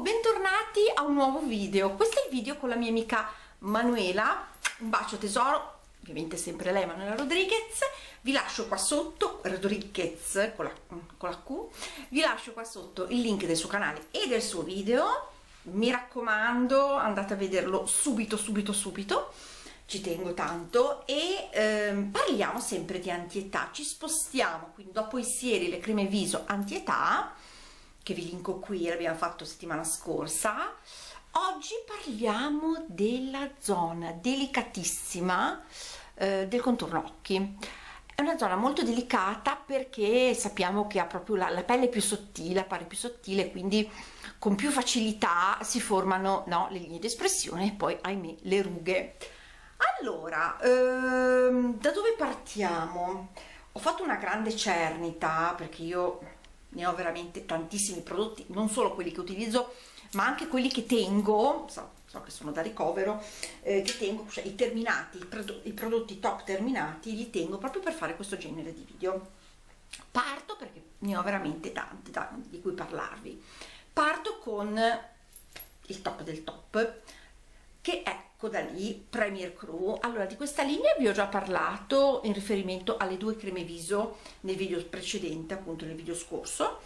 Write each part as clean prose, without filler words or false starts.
bentornati a un nuovo video. Questo è il video con la mia amica Manuela, un bacio tesoro, ovviamente sempre lei, Manuela Rodríguez. Vi lascio qua sotto, Rodríguez con la Q, vi lascio qua sotto il link del suo canale e del suo video, mi raccomando andate a vederlo subito, ci tengo tanto. E parliamo sempre di antietà, ci spostiamo quindi dopo i sieri, le creme viso antietà, che vi linko qui, l'abbiamo fatto settimana scorsa. Oggi parliamo della zona delicatissima del contorno occhi. È una zona molto delicata perché sappiamo che ha proprio la pelle più sottile, appare più sottile, quindi con più facilità si formano, no, le linee di espressione e poi, ahimè, le rughe. Allora, da dove partiamo? Ho fatto una grande cernita perché io ne ho veramente tantissimi prodotti, non solo quelli che utilizzo ma anche quelli che tengo, so che sono da ricovero, che tengo, cioè i terminati, i prodotti top terminati li tengo proprio per fare questo genere di video. Parto perché ne ho veramente tanti di cui parlarvi. Parto con il top del top, che è Caudalie Premier Cru. Allora, di questa linea vi ho già parlato in riferimento alle due creme viso nel video precedente, appunto nel video scorso.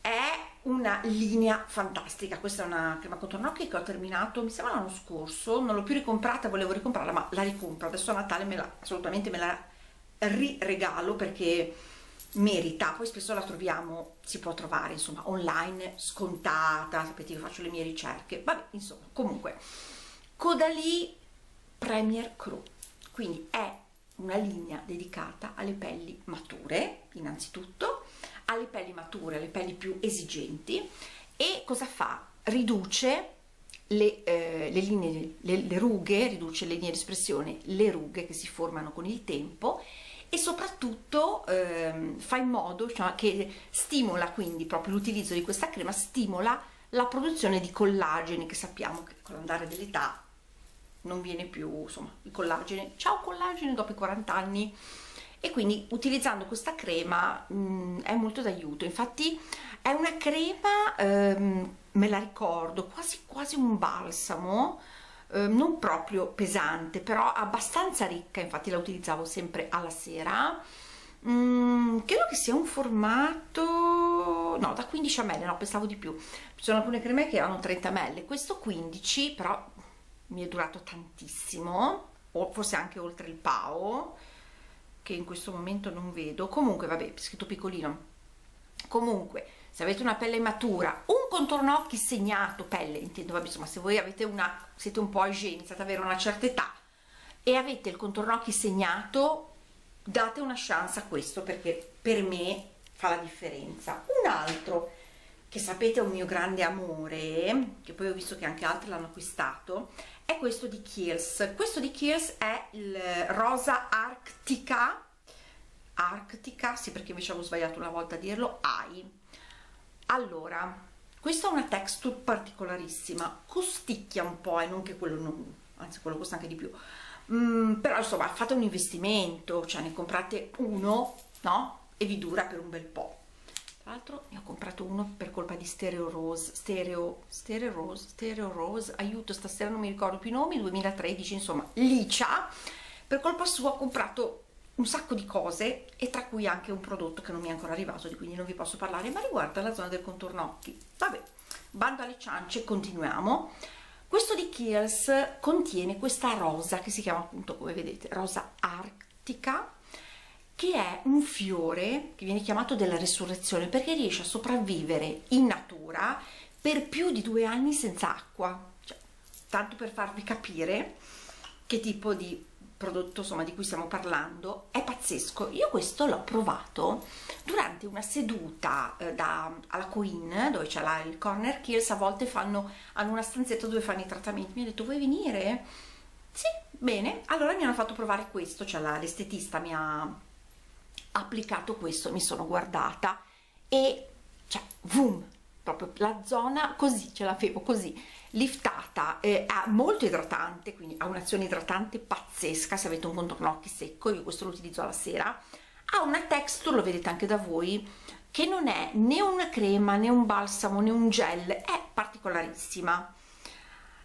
È una linea fantastica, questa è una crema contorno occhi che ho terminato, mi sembra l'anno scorso, non l'ho più ricomprata, volevo ricomprarla ma la ricompro, adesso a Natale me la riregalo perché merita. Poi spesso la troviamo, si può trovare insomma online scontata, sapete che faccio le mie ricerche, vabbè, insomma, comunque Caudalie Premier Cru, quindi è una linea dedicata alle pelli mature, innanzitutto alle pelli mature, alle pelli più esigenti. E cosa fa? Riduce le rughe, riduce le linee di espressione, le rughe che si formano con il tempo, e soprattutto fa in modo, cioè, che stimola, quindi proprio l'utilizzo di questa crema stimola la produzione di collagene, che sappiamo che con l'andare dell'età non viene più, insomma, il collagene, ciao collagene dopo i 40 anni. E quindi utilizzando questa crema è molto d'aiuto. Infatti è una crema, me la ricordo, quasi un balsamo, non proprio pesante, però abbastanza ricca, infatti la utilizzavo sempre alla sera. Credo che sia un formato, no, da 15 ml, no, pensavo di più, ci sono alcune creme che hanno 30 ml, questo 15, però mi è durato tantissimo, o forse anche oltre il PAO, che in questo momento non vedo, comunque vabbè, scritto piccolino. Comunque, se avete una pelle matura, un contorno occhi segnato, pelle intendo, vabbè, insomma, se voi avete siete un po' agenti ad avere una certa età e avete il contorno occhi segnato, date una chance a questo, perché per me fa la differenza. Un altro che sapete è un mio grande amore, che poi ho visto che anche altri l'hanno acquistato, è questo di Kiehl's. Questo di Kiehl's è il rosa arctica, sì, perché invece avevo sbagliato una volta a dirlo, Eye. Allora, questa ha una texture particolarissima, costicchia un po', e non che quello non, anzi quello costa anche di più, però insomma fate un investimento, cioè ne comprate uno, no? E vi dura per un bel po'. Tra l'altro ne ho comprato uno per colpa di Stereo Rose, aiuto, stasera non mi ricordo più i nomi, 2013, insomma, Licia. Per colpa sua ho comprato un sacco di cose, e tra cui anche un prodotto che non mi è ancora arrivato, di cui non vi posso parlare, ma riguarda la zona del contorno occhi. Vabbè, bando alle ciance, continuiamo. Questo di Kiehl's contiene questa rosa che si chiama appunto, come vedete, rosa arctica, che è un fiore che viene chiamato della resurrezione perché riesce a sopravvivere in natura per più di 2 anni senza acqua, cioè, tanto per farvi capire che tipo di prodotto, insomma, di cui stiamo parlando. È pazzesco, io questo l'ho provato durante una seduta alla Coin, dove c'è il corner Kiehl's, a volte hanno una stanzetta dove fanno i trattamenti, mi ha detto vuoi venire? Sì, bene, allora mi hanno fatto provare questo, cioè l'estetista mi ha applicato questo, mi sono guardata e, cioè, boom, proprio la zona così, ce l'avevo così, liftata, è molto idratante, quindi ha un'azione idratante pazzesca. Se avete un contorno occhi secco, io questo lo utilizzo alla sera, ha una texture, lo vedete anche da voi, che non è né una crema, né un balsamo, né un gel, è particolare, particolarissima.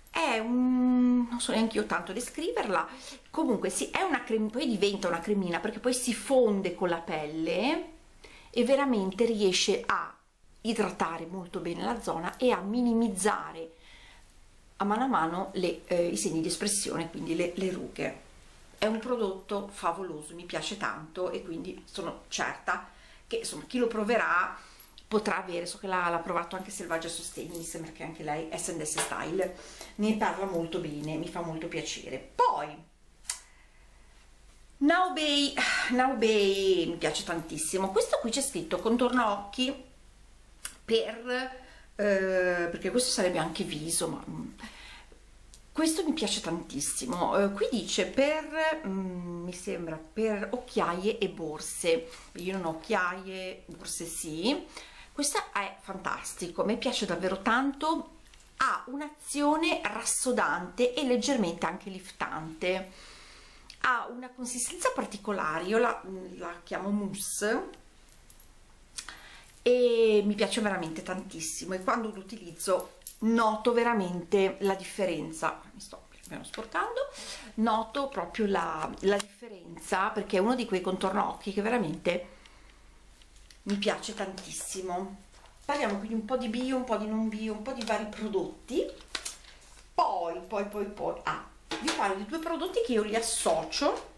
È un... non so neanche io tanto descriverla, comunque sì, è una cremina, poi diventa una cremina perché poi si fonde con la pelle e veramente riesce a idratare molto bene la zona e a minimizzare a mano le, i segni di espressione, quindi le rughe. È un prodotto favoloso, mi piace tanto e quindi sono certa che insomma chi lo proverà potrà avere, so che l'ha provato anche Selvaggia Sostegni, mi sembra che anche lei, S&S Style, ne parla molto bene, mi fa molto piacere. Poi, Naobay mi piace tantissimo, questo qui c'è scritto contorno occhi per, perché questo sarebbe anche viso, ma questo mi piace tantissimo, qui dice per, mi sembra, per occhiaie e borse, io non ho occhiaie, borse sì, questa è fantastico, mi piace davvero tanto, ha un'azione rassodante e leggermente anche liftante, ha una consistenza particolare, io la chiamo mousse, e mi piace veramente tantissimo e quando lo utilizzo noto veramente la differenza, mi sto meno sporcando, noto proprio la differenza perché è uno di quei contorno occhi che veramente mi piace tantissimo. Parliamo quindi un po' di bio, un po' di non bio, un po' di vari prodotti, poi vi parlo di due prodotti che io li associo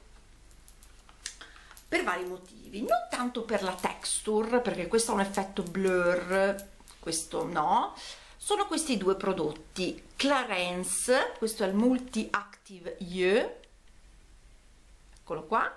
per vari motivi, non tanto per la texture, perché questo ha un effetto blur, questo no, sono questi due prodotti, Clarins, questo è il Multi Active Yeux, eccolo qua,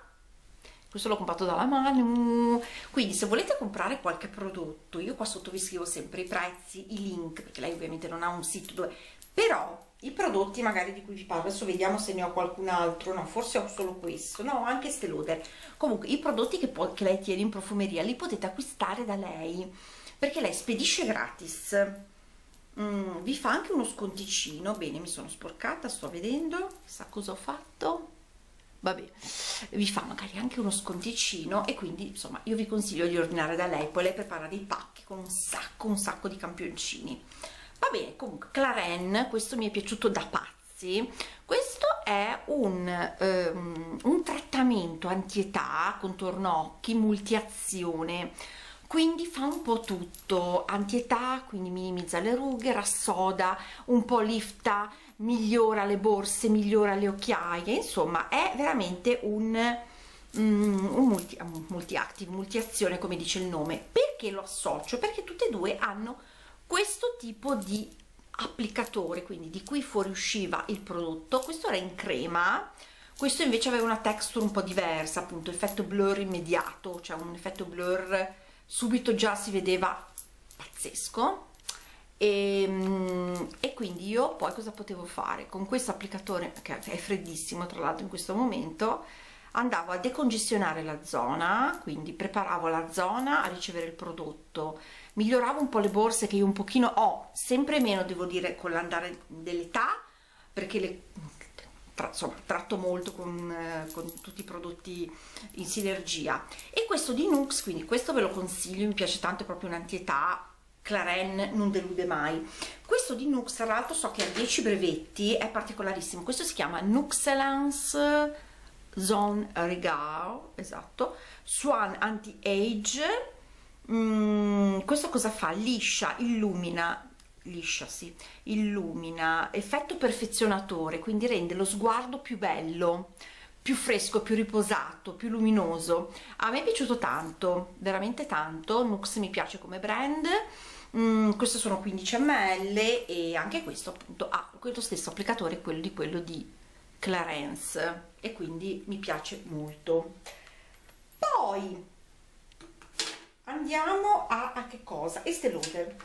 questo l'ho comprato dalla Manu, quindi se volete comprare qualche prodotto, io qua sotto vi scrivo sempre i prezzi, i link, perché lei ovviamente non ha un sito dove, però i prodotti magari di cui vi parlo, adesso vediamo se ne ho qualcun altro, no, forse ho solo questo, no, anche Estée Lauder, comunque i prodotti che lei tiene in profumeria li potete acquistare da lei, perché lei spedisce gratis, vi fa anche uno sconticino. Bene, mi sono sporcata, sto vedendo, sa cosa ho fatto, vabbè, vi fa magari anche uno sconticino e quindi insomma io vi consiglio di ordinare da lei, poi lei prepara dei pacchi con un sacco di campioncini. Va bene, comunque Clarins, questo mi è piaciuto da pazzi, questo è un trattamento antietà, contorno occhi, multiazione, quindi fa un po' tutto, antietà, quindi minimizza le rughe, rassoda, un po' lifta, migliora le borse, migliora le occhiaie, insomma è veramente un multi-active, multiazione come dice il nome. Perché lo associo? Perché tutte e due hanno questo tipo di applicatore, quindi di cui fuoriusciva il prodotto, questo era in crema, questo invece aveva una texture un po' diversa, appunto effetto blur immediato, cioè un effetto blur subito già si vedeva pazzesco e quindi io poi cosa potevo fare? Con questo applicatore, che è freddissimo tra l'altro in questo momento, andavo a decongestionare la zona, quindi preparavo la zona a ricevere il prodotto, miglioravo un po' le borse che io un pochino ho, sempre meno devo dire con l'andare dell'età, perché insomma, tratto molto con tutti i prodotti in sinergia. E questo di NUXE, quindi questo ve lo consiglio, mi piace tanto, è proprio un'antietà, Clarins non delude mai. Questo di NUXE, tra l'altro so che ha 10 brevetti, è particolarissimo, questo si chiama Nuxelance Zone Regard, esatto, Swan Anti-Age, questo cosa fa? Liscia, illumina, illumina, effetto perfezionatore, quindi rende lo sguardo più bello, più fresco, più riposato, più luminoso. A me è piaciuto tanto, veramente tanto, NUXE mi piace come brand, questo sono 15 ml e anche questo appunto ha lo stesso applicatore quello di Clarins e quindi mi piace molto. Poi andiamo a che cosa? Estée Lauder.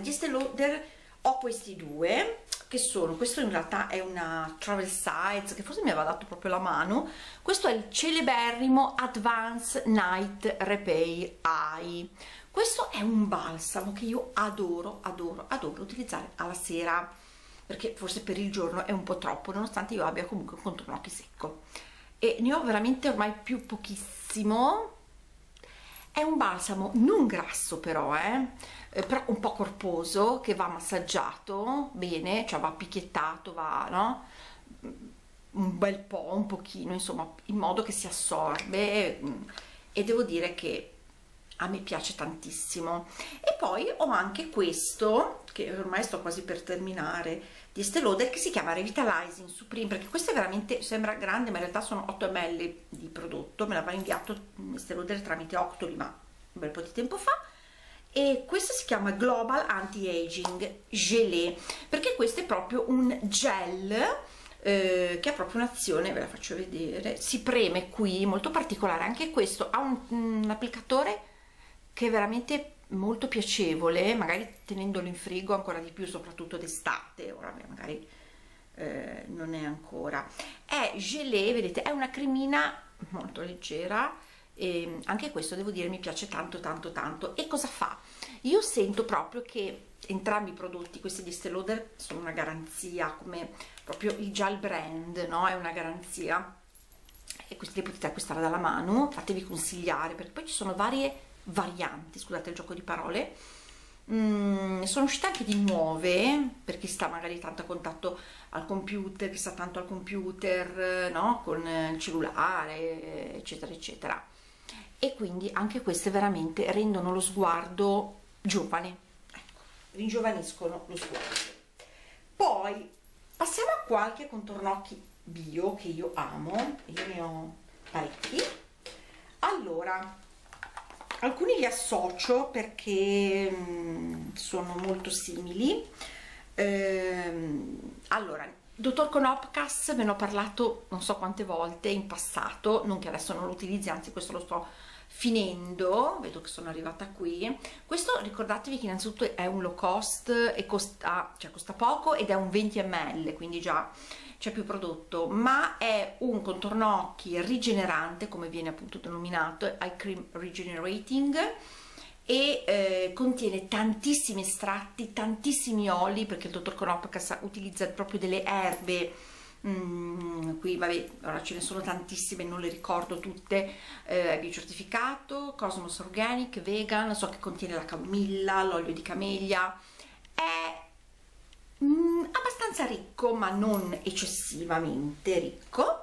Gli Estée Lauder ho questi due che sono, questo in realtà è una travel size che forse mi aveva dato proprio la mano, questo è il celeberrimo Advanced Night Repair Eye, questo è un balsamo che io adoro utilizzare alla sera, perché forse per il giorno è un po' troppo, nonostante io abbia comunque un contorno occhi secco e ne ho veramente ormai più pochissimo È un balsamo non grasso però, però un po' corposo, che va massaggiato bene, cioè va picchiettato, va, no? Un bel po', un pochino, insomma, in modo che si assorbe, e devo dire che a me piace tantissimo. E poi ho anche questo, che ormai sto quasi per terminare, di Estée Lauder, che si chiama Revitalizing Supreme, perché questo è veramente, sembra grande, ma in realtà sono 8 ml di prodotto, me l'aveva inviato Estée Lauder tramite Octoly, ma un bel po' di tempo fa. E questo si chiama Global Anti-Aging Gelée, perché questo è proprio un gel che ha proprio un'azione, ve la faccio vedere, si preme qui, molto particolare, anche questo ha un applicatore che è veramente molto piacevole, magari tenendolo in frigo ancora di più, soprattutto d'estate, ora magari non è ancora. È gelée, vedete, è una cremina molto leggera, e anche questo devo dire mi piace tanto tanto tanto. E cosa fa? Io sento proprio che entrambi i prodotti, questi di Estée Lauder, sono una garanzia, come proprio già il brand, no? È una garanzia, e questi li potete acquistare dalla mano, fatevi consigliare, perché poi ci sono varie varianti, scusate il gioco di parole, sono uscite anche di nuove, per chi sta magari tanto a contatto al computer, chi sta tanto al computer, no? Con il cellulare, eccetera eccetera, e quindi anche queste veramente rendono lo sguardo giovane, ecco, ringiovaniscono lo sguardo. Poi passiamo a qualche contorno occhi bio che io amo, io ne ho parecchi. Allora, alcuni li associo perché sono molto simili. Allora, dottor Konopka's ve ne ho parlato non so quante volte in passato, non che adesso non lo utilizzi, anzi questo lo sto finendo, vedo che sono arrivata qui. Questo ricordatevi che innanzitutto è un low cost e costa, cioè costa poco, ed è un 20 ml, quindi già c'è più prodotto, ma è un contorno occhi rigenerante, come viene appunto denominato, eye cream regenerating, e contiene tantissimi estratti, tantissimi oli, perché il dottor Konopka's utilizza proprio delle erbe, qui vabbè, ora ce ne sono tantissime, non le ricordo tutte, biocertificato, Cosmos Organic, vegan, so che contiene la camomilla, l'olio di camellia, è abbastanza ricco, ma non eccessivamente ricco.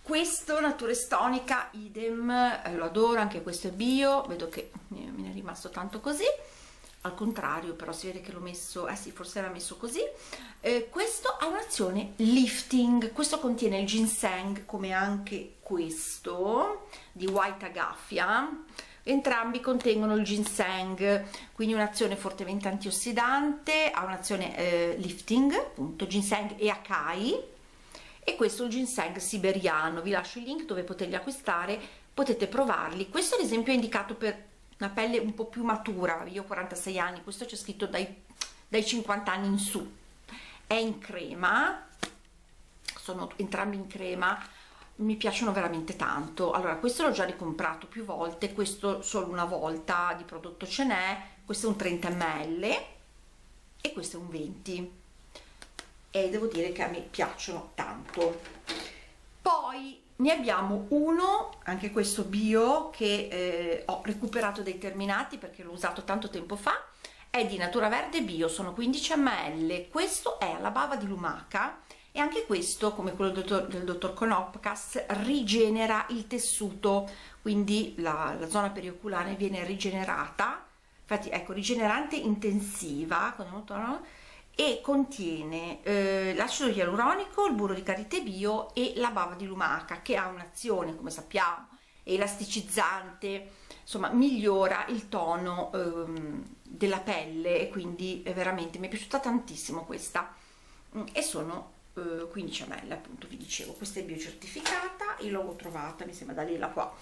Questo Natura Estonica, idem, lo adoro, anche questo è bio, vedo che me ne è rimasto tanto così, al contrario però si vede che l'ho messo, eh sì, forse era messo così. Questo ha un'azione lifting, questo contiene il ginseng, come anche questo di White Agafia, entrambi contengono il ginseng, quindi un'azione fortemente antiossidante, ha un'azione lifting, appunto, ginseng e acai. E questo è il ginseng siberiano, vi lascio il link dove poterli acquistare, potete provarli. Questo ad esempio è indicato per una pelle un po' più matura, io ho 46 anni, questo c'è scritto dai 50 anni in su, è in crema, sono entrambi in crema, mi piacciono veramente tanto. Allora, questo l'ho già ricomprato più volte, questo solo una volta di prodotto ce n'è, questo è un 30 ml e questo è un 20, e devo dire che a me piacciono tanto. Poi ne abbiamo uno, anche questo bio, che ho recuperato dai terminati perché l'ho usato tanto tempo fa, è di Natura Verde Bio, sono 15 ml, questo è alla bava di lumaca, e anche questo, come quello del dottor Konopka's, rigenera il tessuto, quindi la zona perioculare viene rigenerata, infatti ecco, rigenerante intensiva, e contiene l'acido ialuronico, il burro di karité bio e la bava di lumaca, che ha un'azione, come sappiamo, elasticizzante, insomma migliora il tono della pelle, e quindi veramente mi è piaciuta tantissimo questa, e sono 15 ml, appunto vi dicevo, questa è biocertificata, io l'ho trovata, mi sembra da lì, là, qua.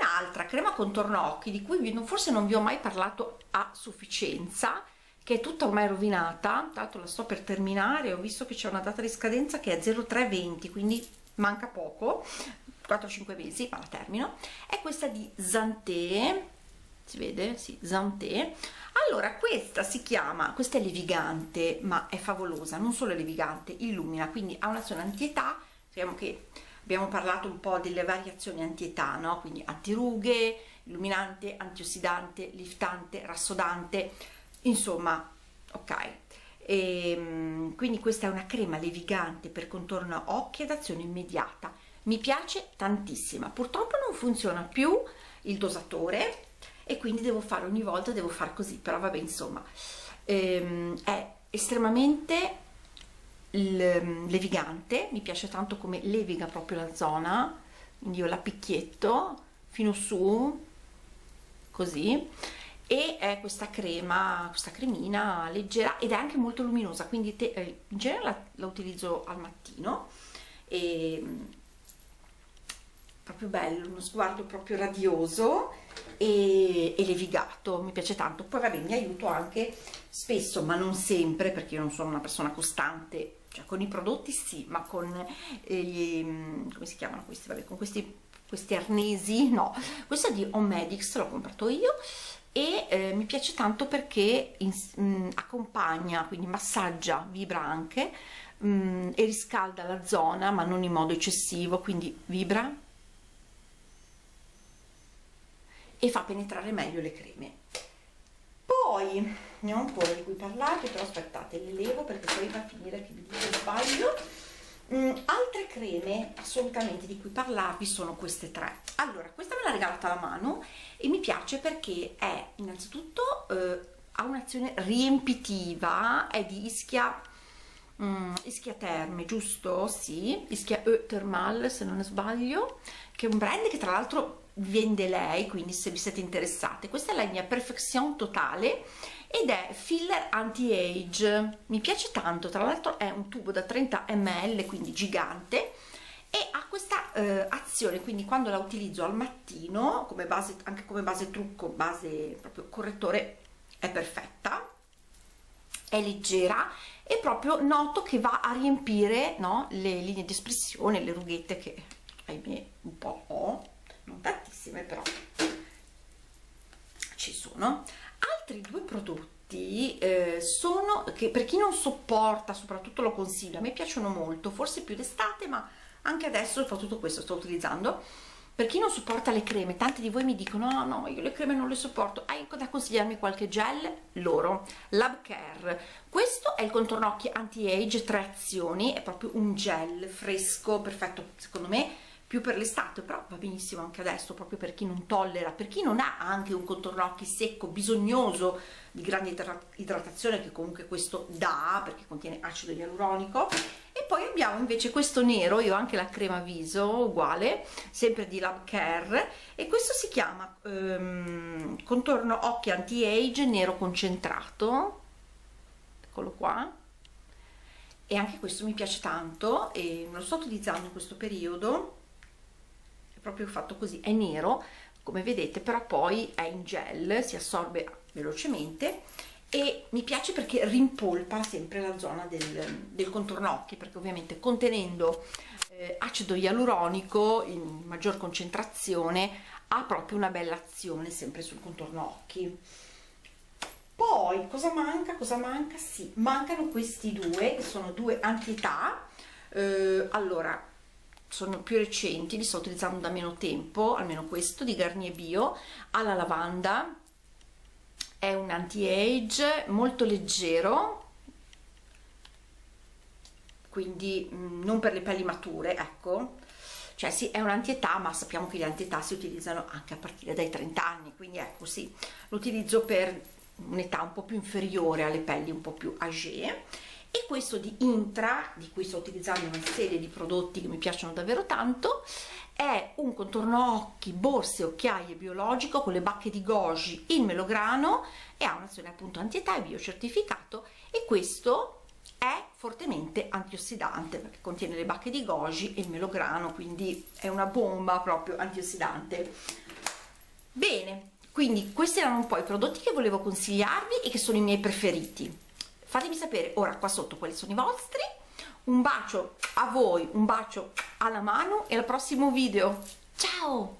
Un'altra crema contorno occhi di cui forse non vi ho mai parlato a sufficienza, che è tutta ormai rovinata, tanto la sto per terminare, ho visto che c'è una data di scadenza che è 03/20, quindi manca poco, 4-5 mesi, ma la termino, è questa di Sante, si vede? Sì, Sante. Allora, questa si chiama, questa è levigante, ma è favolosa, non solo è levigante, illumina, quindi ha un'azione antietà, sappiamo che abbiamo parlato un po' delle variazioni antietà, no? Quindi antirughe, illuminante, antiossidante, liftante, rassodante, insomma, ok. E quindi questa è una crema levigante per contorno occhi ad azione immediata, mi piace tantissima. Purtroppo non funziona più il dosatore e quindi devo fare ogni volta, devo fare così, però vabbè, insomma, è estremamente levigante, mi piace tanto come leviga proprio la zona, quindi io la picchietto fino su così, e è questa crema, questa cremina leggera ed è anche molto luminosa, quindi in genere la utilizzo al mattino, e proprio bello, uno sguardo proprio radioso e levigato, mi piace tanto. Poi vabbè, mi aiuto anche spesso, ma non sempre, perché io non sono una persona costante, cioè con i prodotti sì, ma con come si chiamano questi? Vabbè, con questi arnesi no. Questo è di HomeMedics, l'ho comprato io, e mi piace tanto perché accompagna, quindi massaggia, vibra anche e riscalda la zona, ma non in modo eccessivo, quindi vibra e fa penetrare meglio le creme. Poi ne ho ancora di cui parlarvi, però aspettate, le levo perché poi va a finire che vi dico sbaglio. Altre creme assolutamente di cui parlarvi sono queste tre. Allora, questa me l'ha regalata la mano e mi piace perché è innanzitutto ha un'azione riempitiva, è di Ischia Terme, giusto? Sì, Ischia Eau Thermale se non sbaglio, che è un brand che tra l'altro vende lei, quindi se vi siete interessate, questa è la linea Perfection Totale ed è filler anti-age, mi piace tanto, tra l'altro è un tubo da 30 ml, quindi gigante, e ha questa azione, quindi quando la utilizzo al mattino come base, anche come base trucco, base proprio correttore, è perfetta, è leggera e proprio noto che va a riempire, no, le linee di espressione, le rughette che ahimè un po' ho, non tantissime però ci sono. Altri due prodotti sono, che per chi non sopporta soprattutto lo consiglio, a me piacciono molto, forse più d'estate, ma anche adesso soprattutto questo sto utilizzando, per chi non sopporta le creme. Tanti di voi mi dicono no, io le creme non le sopporto, hai da consigliarmi qualche gel? Loro, LabCare, questo è il contorno occhi anti-age 3 azioni, è proprio un gel fresco, perfetto secondo me più per l'estate, però va benissimo anche adesso, proprio per chi non tollera, per chi non ha anche un contorno occhi secco, bisognoso di grande idratazione, che comunque questo dà, perché contiene acido ialuronico. E poi abbiamo invece questo nero, io ho anche la crema viso, uguale, sempre di LabCare, e questo si chiama contorno occhi anti-age nero concentrato, eccolo qua, e anche questo mi piace tanto, e lo sto utilizzando in questo periodo, proprio fatto così, è nero come vedete, però poi è in gel, si assorbe velocemente e mi piace perché rimpolpa sempre la zona del contorno occhi, perché ovviamente contenendo acido ialuronico in maggior concentrazione ha proprio una bella azione sempre sul contorno occhi. Poi cosa manca? Sì, mancano questi due che sono due antietà, allora sono più recenti, li sto utilizzando da meno tempo, almeno questo di Garnier Bio alla lavanda, è un anti-age molto leggero, quindi non per le pelli mature, ecco, cioè sì, è un anti-età, ma sappiamo che gli anti-età si utilizzano anche a partire dai 30 anni, quindi ecco sì, lo utilizzo per un'età un po' più inferiore, alle pelli un po' più âgée. E questo di Intra, di cui sto utilizzando una serie di prodotti che mi piacciono davvero tanto, è un contorno occhi, borse, occhiaie biologico con le bacche di goji in melograno, e ha un'azione appunto antietà e biocertificato, e questo è fortemente antiossidante perché contiene le bacche di goji e il melograno, quindi è una bomba proprio antiossidante. Bene, quindi questi erano un po' i prodotti che volevo consigliarvi e che sono i miei preferiti. Fatemi sapere ora qua sotto quali sono i vostri, un bacio a voi, un bacio alla mano e al prossimo video, ciao!